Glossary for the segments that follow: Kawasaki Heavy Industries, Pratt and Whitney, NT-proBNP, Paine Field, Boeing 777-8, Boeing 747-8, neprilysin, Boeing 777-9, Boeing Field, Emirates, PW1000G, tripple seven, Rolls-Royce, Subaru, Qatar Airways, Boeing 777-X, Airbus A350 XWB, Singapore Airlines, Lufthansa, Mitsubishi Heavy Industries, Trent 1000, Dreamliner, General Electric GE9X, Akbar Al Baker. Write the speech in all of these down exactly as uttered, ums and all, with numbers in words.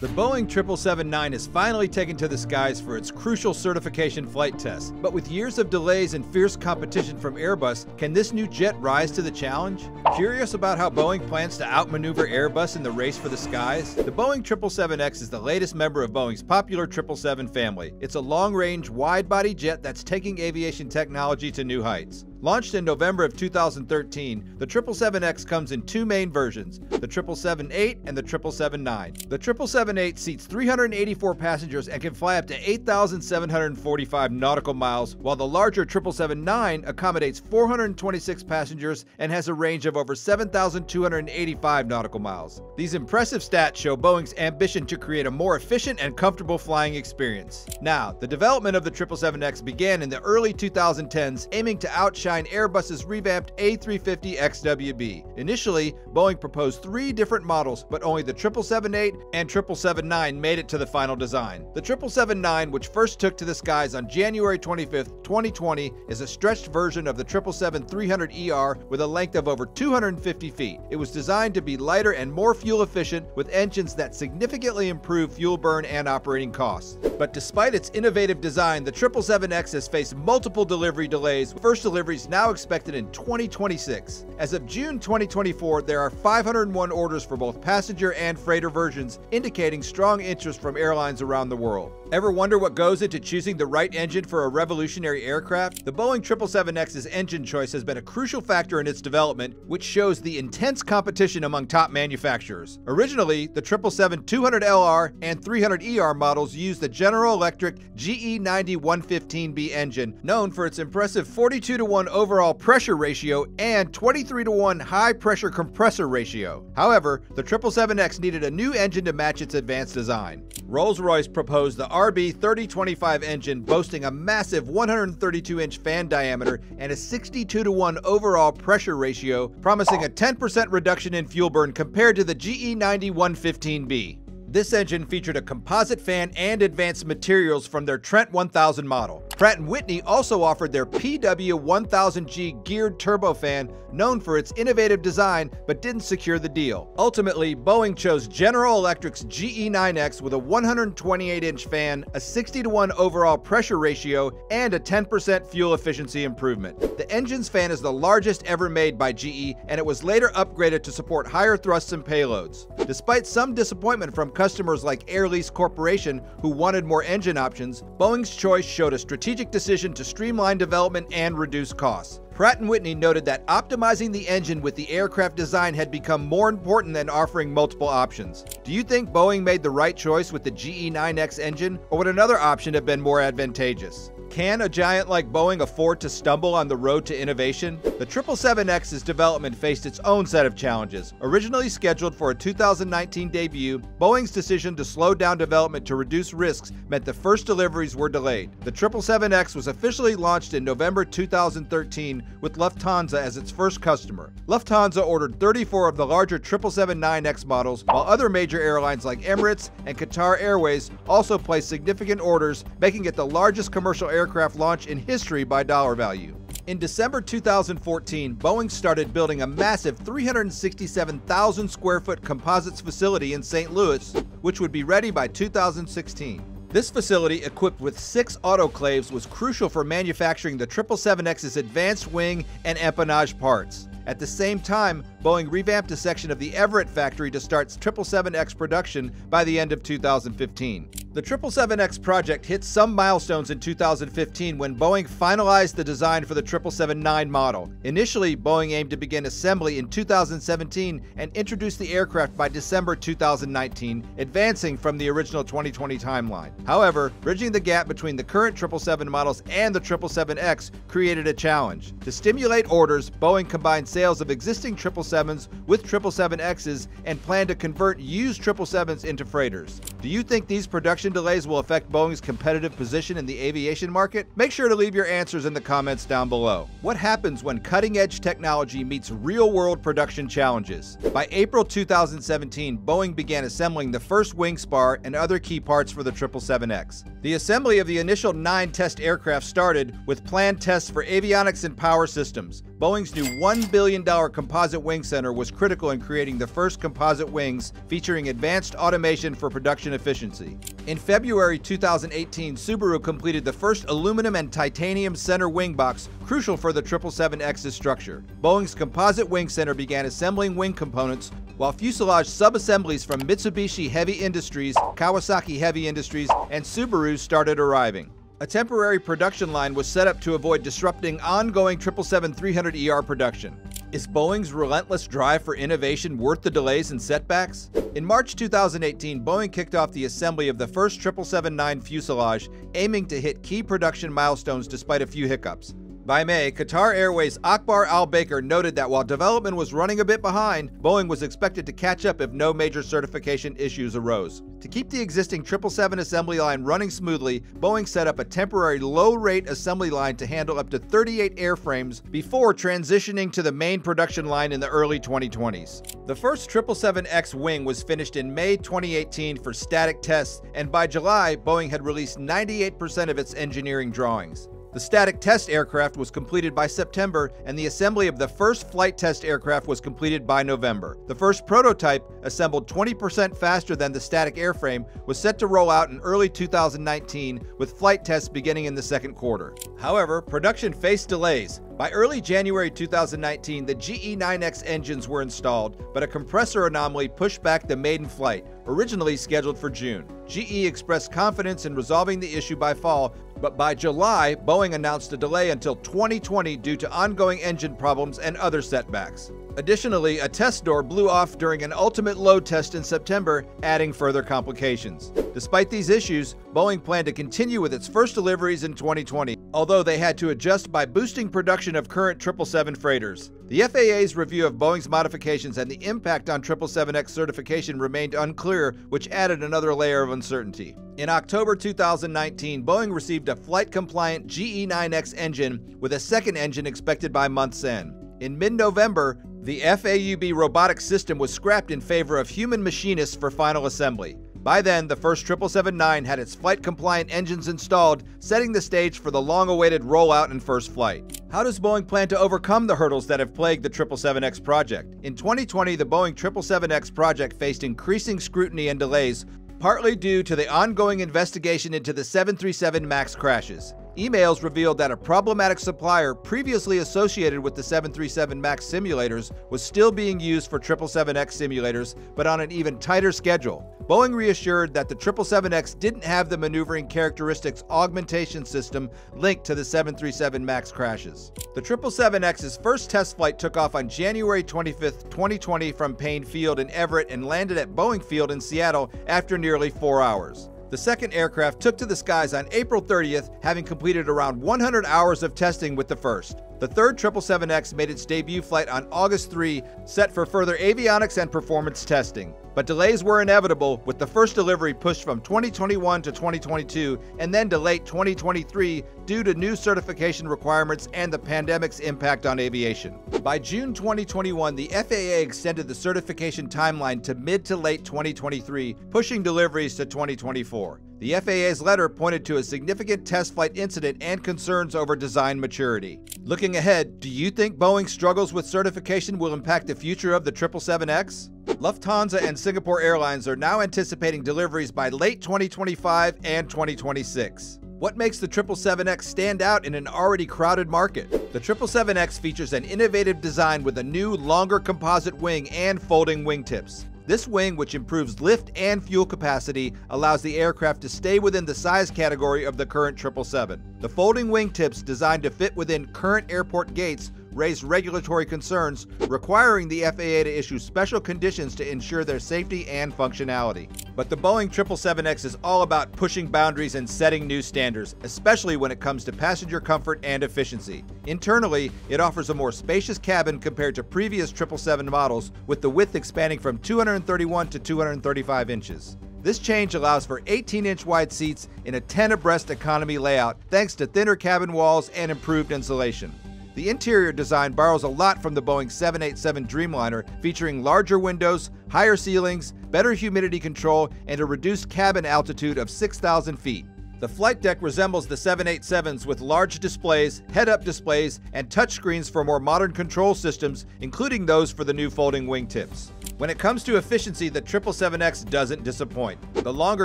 The Boeing triple seven dash nine is finally taken to the skies for its crucial certification flight test. But with years of delays and fierce competition from Airbus, can this new jet rise to the challenge? Curious about how Boeing plans to outmaneuver Airbus in the race for the skies? The Boeing triple seven X is the latest member of Boeing's popular triple seven family. It's a long-range, wide-body jet that's taking aviation technology to new heights. Launched in November of two thousand thirteen, the triple seven X comes in two main versions, the triple seven dash eight and the triple seven dash nine. The triple seven dash eight seats three hundred eighty-four passengers and can fly up to eight thousand seven hundred forty-five nautical miles, while the larger triple seven dash nine accommodates four hundred twenty-six passengers and has a range of over seven thousand two hundred eighty-five nautical miles. These impressive stats show Boeing's ambition to create a more efficient and comfortable flying experience. Now, the development of the triple seven X began in the early two thousand tens, aiming to outshine Airbus's revamped A three fifty X W B. Initially, Boeing proposed three different models, but only the triple seven dash eight and triple seven dash nine made it to the final design. The triple seven dash nine, which first took to the skies on January twenty-fifth, twenty twenty, is a stretched version of the triple seven dash three hundred E R with a length of over two hundred fifty feet. It was designed to be lighter and more fuel efficient, with engines that significantly improve fuel burn and operating costs. But despite its innovative design, the triple seven X has faced multiple delivery delays, with first delivery now expected in twenty twenty-six. As of June twenty twenty-four, there are five hundred one orders for both passenger and freighter versions, indicating strong interest from airlines around the world. Ever wonder what goes into choosing the right engine for a revolutionary aircraft? The Boeing triple seven X's engine choice has been a crucial factor in its development, which shows the intense competition among top manufacturers. Originally, the triple seven dash two hundred L R and three hundred E R models used the General Electric G E ninety dash one fifteen B engine, known for its impressive forty-two to one overall pressure ratio and twenty-three to one high pressure compressor ratio. However, the triple seven X needed a new engine to match its advanced design. Rolls-Royce proposed the R B thirty twenty-five engine, boasting a massive one hundred thirty-two inch fan diameter and a sixty-two to one overall pressure ratio, promising a ten percent reduction in fuel burn compared to the G E ninety dash one fifteen B. This engine featured a composite fan and advanced materials from their Trent one thousand model. Pratt and Whitney also offered their P W one thousand G geared turbofan, known for its innovative design, but didn't secure the deal. Ultimately, Boeing chose General Electric's G E nine X with a one hundred twenty-eight inch fan, a sixty to one overall pressure ratio, and a ten percent fuel efficiency improvement. The engine's fan is the largest ever made by G E, and it was later upgraded to support higher thrusts and payloads. Despite some disappointment from customers like Air Lease Corporation, who wanted more engine options, Boeing's choice showed a strategic Strategic decision to streamline development and reduce costs. Pratt and Whitney noted that optimizing the engine with the aircraft design had become more important than offering multiple options. Do you think Boeing made the right choice with the G E nine X engine, or would another option have been more advantageous? Can a giant like Boeing afford to stumble on the road to innovation? The triple seven X's development faced its own set of challenges. Originally scheduled for a two thousand nineteen debut, Boeing's decision to slow down development to reduce risks meant the first deliveries were delayed. The triple seven X was officially launched in November two thousand thirteen with Lufthansa as its first customer. Lufthansa ordered thirty-four of the larger triple seven dash nine X models, while other major airlines like Emirates and Qatar Airways also placed significant orders, making it the largest commercial airline aircraft launch in history by dollar value. In December two thousand fourteen, Boeing started building a massive three hundred sixty-seven thousand square foot composites facility in Saint Louis, which would be ready by two thousand sixteen. This facility, equipped with six autoclaves, was crucial for manufacturing the triple seven X's advanced wing and empennage parts. At the same time, Boeing revamped a section of the Everett factory to start triple seven X production by the end of two thousand fifteen. The triple seven X project hit some milestones in two thousand fifteen when Boeing finalized the design for the triple seven dash nine model. Initially, Boeing aimed to begin assembly in two thousand seventeen and introduced the aircraft by December two thousand nineteen, advancing from the original twenty twenty timeline. However, bridging the gap between the current triple seven models and the triple seven X created a challenge. To stimulate orders, Boeing combined sales of existing triple sevens with triple seven X's and planned to convert used triple sevens into freighters. Do you think these production delays will affect Boeing's competitive position in the aviation market? Make sure to leave your answers in the comments down below. What happens when cutting-edge technology meets real-world production challenges? By April two thousand seventeen, Boeing began assembling the first wing spar and other key parts for the triple seven X. The assembly of the initial nine test aircraft started with planned tests for avionics and power systems. Boeing's new one billion dollar composite wing center was critical in creating the first composite wings featuring advanced automation for production efficiency. In February two thousand eighteen, Subaru completed the first aluminum and titanium center wing box, crucial for the seven seventy-seven X's structure. Boeing's composite wing center began assembling wing components, while fuselage sub-assemblies from Mitsubishi Heavy Industries, Kawasaki Heavy Industries, and Subaru started arriving. A temporary production line was set up to avoid disrupting ongoing seven seventy-seven three hundred E R production. Is Boeing's relentless drive for innovation worth the delays and setbacks? In March two thousand eighteen, Boeing kicked off the assembly of the first seven seventy-seven dash nine fuselage, aiming to hit key production milestones despite a few hiccups. By May, Qatar Airways' Akbar Al Baker noted that while development was running a bit behind, Boeing was expected to catch up if no major certification issues arose. To keep the existing seven seventy-seven assembly line running smoothly, Boeing set up a temporary low-rate assembly line to handle up to thirty-eight airframes before transitioning to the main production line in the early twenty twenties. The first seven seventy-seven X wing was finished in May twenty eighteen for static tests, and by July, Boeing had released ninety-eight percent of its engineering drawings. The static test aircraft was completed by September, and the assembly of the first flight test aircraft was completed by November. The first prototype, assembled twenty percent faster than the static airframe, was set to roll out in early two thousand nineteen, with flight tests beginning in the second quarter. However, production faced delays. By early January two thousand nineteen, the G E nine X engines were installed, but a compressor anomaly pushed back the maiden flight, originally scheduled for June. G E expressed confidence in resolving the issue by fall, but by July, Boeing announced a delay until twenty twenty due to ongoing engine problems and other setbacks. Additionally, a test door blew off during an ultimate load test in September, adding further complications. Despite these issues, Boeing planned to continue with its first deliveries in twenty twenty, although they had to adjust by boosting production of current seven seventy-seven freighters. The F A A's review of Boeing's modifications and the impact on seven seventy-seven X certification remained unclear, which added another layer of uncertainty. In October two thousand nineteen, Boeing received a flight-compliant G E nine X engine, with a second engine expected by month's end. In mid-November, the F A U B robotic system was scrapped in favor of human machinists for final assembly. By then, the first seven seventy-seven dash nine had its flight-compliant engines installed, setting the stage for the long-awaited rollout and first flight. How does Boeing plan to overcome the hurdles that have plagued the seven seventy-seven X project? In twenty twenty, the Boeing seven seventy-seven X project faced increasing scrutiny and delays, partly due to the ongoing investigation into the seven thirty-seven MAX crashes. Emails revealed that a problematic supplier previously associated with the seven thirty-seven MAX simulators was still being used for seven seventy-seven X simulators, but on an even tighter schedule. Boeing reassured that the seven seventy-seven X didn't have the maneuvering characteristics augmentation system linked to the seven thirty-seven MAX crashes. The seven seventy-seven X's first test flight took off on January twenty-fifth twenty twenty from Paine Field in Everett and landed at Boeing Field in Seattle after nearly four hours. The second aircraft took to the skies on April thirtieth, having completed around one hundred hours of testing with the first. The third seven seventy-seven X made its debut flight on August third, set for further avionics and performance testing. But delays were inevitable, with the first delivery pushed from twenty twenty-one to twenty twenty-two and then to late twenty twenty-three due to new certification requirements and the pandemic's impact on aviation. By June twenty twenty-one, the F A A extended the certification timeline to mid to late twenty twenty-three, pushing deliveries to twenty twenty-four. The F A A's letter pointed to a significant test flight incident and concerns over design maturity. Looking ahead, do you think Boeing's struggles with certification will impact the future of the seven seventy-seven X? Lufthansa and Singapore Airlines are now anticipating deliveries by late twenty twenty-five and twenty twenty-six. What makes the seven seventy-seven X stand out in an already crowded market? The seven seventy-seven X features an innovative design with a new, longer composite wing and folding wingtips. This wing, which improves lift and fuel capacity, allows the aircraft to stay within the size category of the current seven seventy-seven. The folding wingtips, designed to fit within current airport gates, raise regulatory concerns, requiring the F A A to issue special conditions to ensure their safety and functionality. But the Boeing seven seventy-seven X is all about pushing boundaries and setting new standards, especially when it comes to passenger comfort and efficiency. Internally, it offers a more spacious cabin compared to previous seven seventy-seven models, with the width expanding from two hundred thirty-one to two hundred thirty-five inches. This change allows for eighteen inch wide seats in a ten abreast economy layout, thanks to thinner cabin walls and improved insulation. The interior design borrows a lot from the Boeing seven eighty-seven Dreamliner, featuring larger windows, higher ceilings, better humidity control, and a reduced cabin altitude of six thousand feet. The flight deck resembles the seven eighty-sevens with large displays, head-up displays, and touchscreens for more modern control systems, including those for the new folding wingtips. When it comes to efficiency, the seven seventy-seven X doesn't disappoint. The longer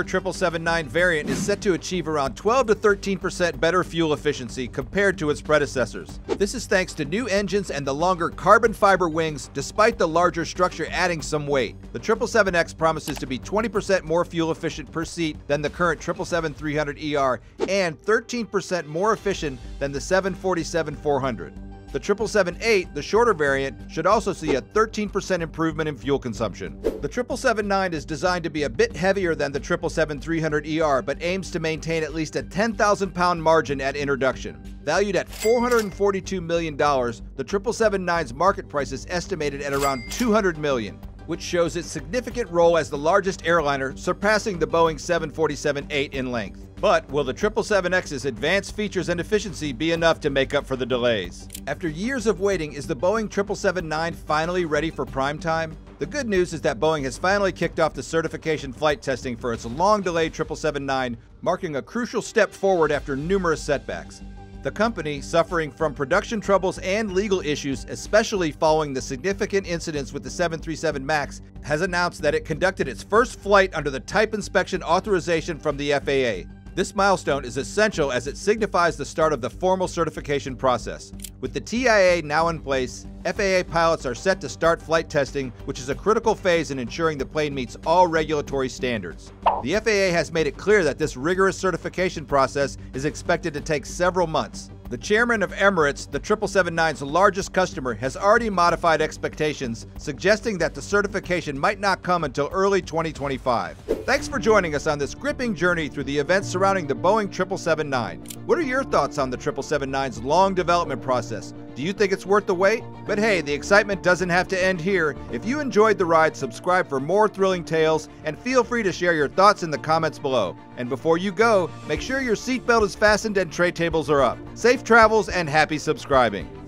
seven seventy-seven dash nine variant is set to achieve around twelve to thirteen percent better fuel efficiency compared to its predecessors. This is thanks to new engines and the longer carbon fiber wings, despite the larger structure adding some weight. The seven seventy-seven X promises to be twenty percent more fuel efficient per seat than the current seven seventy-seven dash three hundred E R and thirteen percent more efficient than the seven forty-seven dash four hundred. The seven seventy-seven dash eight, the shorter variant, should also see a thirteen percent improvement in fuel consumption. The seven seventy-seven dash nine is designed to be a bit heavier than the seven seventy-seven dash three hundred E R, but aims to maintain at least a ten thousand pound margin at introduction. Valued at four hundred forty-two million dollars, the seven seventy-seven dash nine's market price is estimated at around two hundred million dollars, which shows its significant role as the largest airliner, surpassing the Boeing seven forty-seven dash eight in length. But will the seven seventy-seven X's advanced features and efficiency be enough to make up for the delays? After years of waiting, is the Boeing seven seventy-seven dash nine finally ready for prime time? The good news is that Boeing has finally kicked off the certification flight testing for its long-delayed seven seventy-seven dash nine, marking a crucial step forward after numerous setbacks. The company, suffering from production troubles and legal issues, especially following the significant incidents with the seven thirty-seven MAX, has announced that it conducted its first flight under the type inspection authorization from the F A A. This milestone is essential as it signifies the start of the formal certification process. With the T I A now in place, F A A pilots are set to start flight testing, which is a critical phase in ensuring the plane meets all regulatory standards. The F A A has made it clear that this rigorous certification process is expected to take several months. The chairman of Emirates, the seven seventy-seven dash nine's largest customer, has already modified expectations, suggesting that the certification might not come until early twenty twenty-five. Thanks for joining us on this gripping journey through the events surrounding the Boeing seven seventy-seven dash nine. What are your thoughts on the seven seventy-seven dash nine's long development process? Do you think it's worth the wait? But hey, the excitement doesn't have to end here. If you enjoyed the ride, subscribe for more thrilling tales, and feel free to share your thoughts in the comments below. And before you go, make sure your seatbelt is fastened and tray tables are up. Safe travels and happy subscribing!